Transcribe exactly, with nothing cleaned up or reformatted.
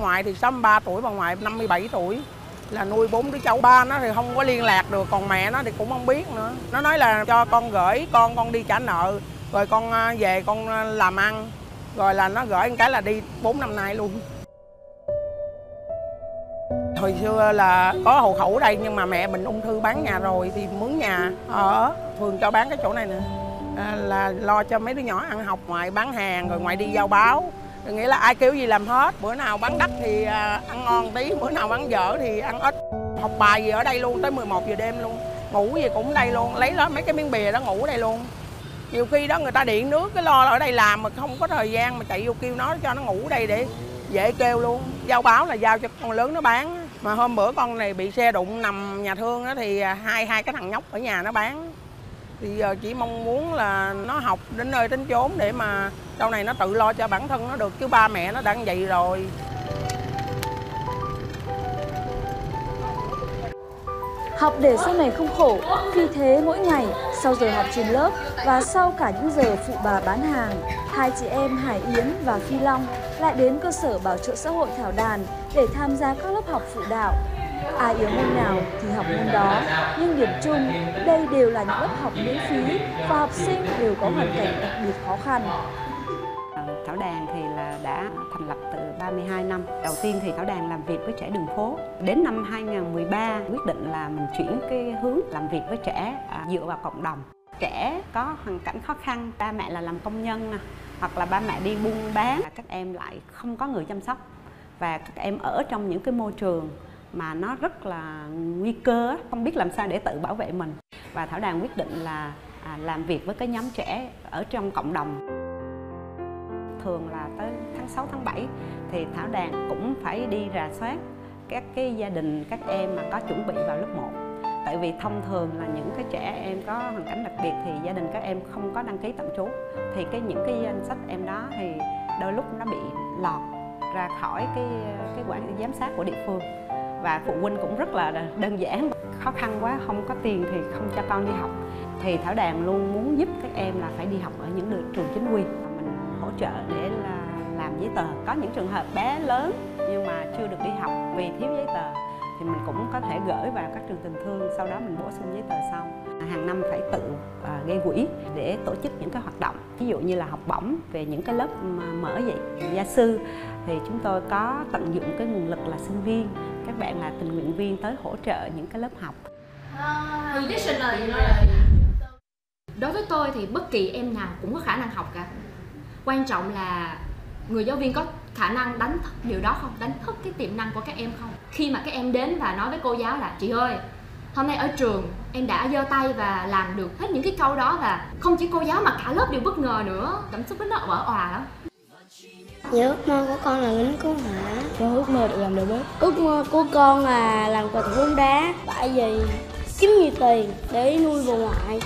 ngoại thì sáu mươi ba tuổi, bà ngoại năm mươi bảy tuổi, là nuôi bốn đứa cháu. Ba nó thì không có liên lạc được, còn mẹ nó thì cũng không biết nữa. Nó nói là cho con gửi con, con đi trả nợ, rồi con về con làm ăn. Rồi là nó gửi cái là đi bốn năm nay luôn. Hồi xưa là có hộ khẩu ở đây nhưng mà mẹ mình ung thư bán nhà rồi thì mướn nhà ở phường cho bán cái chỗ này nè. À, là lo cho mấy đứa nhỏ ăn học, ngoài bán hàng rồi ngoài đi giao báo. Nghĩa là ai kêu gì làm hết, bữa nào bán đắt thì ăn ngon tí, bữa nào bán dở thì ăn ít. Học bài gì ở đây luôn, tới mười một giờ đêm luôn. Ngủ gì cũng ở đây luôn, lấy đó mấy cái miếng bìa đó ngủ ở đây luôn. Nhiều khi đó người ta điện nước cái lo là ở đây làm mà không có thời gian mà chạy vô kêu nó cho nó ngủ ở đây để dễ kêu luôn. Giao báo là giao cho con lớn nó bán. Mà hôm bữa con này bị xe đụng nằm nhà thương đó thì hai hai cái thằng nhóc ở nhà nó bán. Thì giờ chỉ mong muốn là nó học đến nơi đến chốn để mà sau này nó tự lo cho bản thân nó được, chứ ba mẹ nó đang vậy rồi. Học để sau này không khổ, vì thế mỗi ngày sau giờ học trên lớp và sau cả những giờ phụ bà bán hàng, hai chị em Hải Yến và Phi Long lại đến cơ sở bảo trợ xã hội Thảo Đàn để tham gia các lớp học phụ đạo. Ai yếu môn nào thì học môn đó, nhưng điểm chung đây đều là những lớp học miễn phí và học sinh đều có hoàn cảnh đặc biệt khó khăn. Thảo Đàn thì là đã thành lập từ ba mươi hai năm. Đầu tiên thì Thảo Đàn làm việc với trẻ đường phố. Đến năm hai nghìn không trăm mười ba quyết định là mình chuyển cái hướng làm việc với trẻ dựa vào cộng đồng. Trẻ có hoàn cảnh khó khăn, ba mẹ là làm công nhân hoặc là ba mẹ đi buôn bán, các em lại không có người chăm sóc và các em ở trong những cái môi trường mà nó rất là nguy cơ, không biết làm sao để tự bảo vệ mình. Và Thảo Đàn quyết định là làm việc với cái nhóm trẻ ở trong cộng đồng. Thường là tới tháng sáu, tháng bảy thì Thảo Đàn cũng phải đi rà soát các cái gia đình các em mà có chuẩn bị vào lớp một. Tại vì thông thường là những cái trẻ em có hoàn cảnh đặc biệt thì gia đình các em không có đăng ký tạm trú. Thì cái những cái danh sách em đó thì đôi lúc nó bị lọt ra khỏi cái cái quản giám sát của địa phương. Và phụ huynh cũng rất là đơn giản, khó khăn quá, không có tiền thì không cho con đi học. Thì Thảo Đàn luôn muốn giúp các em là phải đi học ở những trường chính quy. Mình hỗ trợ để là làm giấy tờ. Có những trường hợp bé lớn nhưng mà chưa được đi học vì thiếu giấy tờ thì mình cũng có thể gửi vào các trường tình thương, sau đó mình bổ sung giấy tờ sau. Hàng năm phải tự gây quỹ để tổ chức những cái hoạt động, ví dụ như là học bổng về những cái lớp mở dạy gia sư thì chúng tôi có tận dụng cái nguồn lực là sinh viên, các bạn là tình nguyện viên tới hỗ trợ những cái lớp học. Đối với tôi thì bất kỳ em nào cũng có khả năng học cả. Quan trọng là người giáo viên có khả năng đánh thức điều đó không, đánh thức cái tiềm năng của các em không. Khi mà các em đến và nói với cô giáo là chị ơi, hôm nay ở trường em đã giơ tay và làm được hết những cái câu đó và không chỉ cô giáo mà cả lớp đều bất ngờ nữa. Cảm xúc nó vỡ òa lắm. Dạ, ước mơ của con là lính cứu hỏa. Con ước mơ được làm đầu bếp. Ước mơ của con là làm cầu thủ bóng đá. Tại vì kiếm nhiều tiền để nuôi bà ngoại.